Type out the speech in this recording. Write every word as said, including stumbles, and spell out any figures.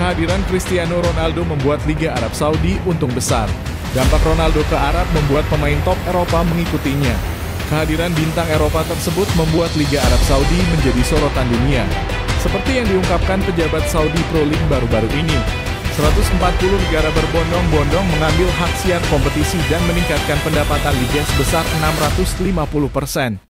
kehadiran Cristiano Ronaldo membuat Liga Arab Saudi untung besar. Dampak Ronaldo ke Arab membuat pemain top Eropa mengikutinya. Kehadiran bintang Eropa tersebut membuat Liga Arab Saudi menjadi sorotan dunia. Seperti yang diungkapkan pejabat Saudi Pro League baru-baru ini, seratus empat puluh negara berbondong-bondong mengambil hak siar kompetisi dan meningkatkan pendapatan liga sebesar enam ratus lima puluh persen.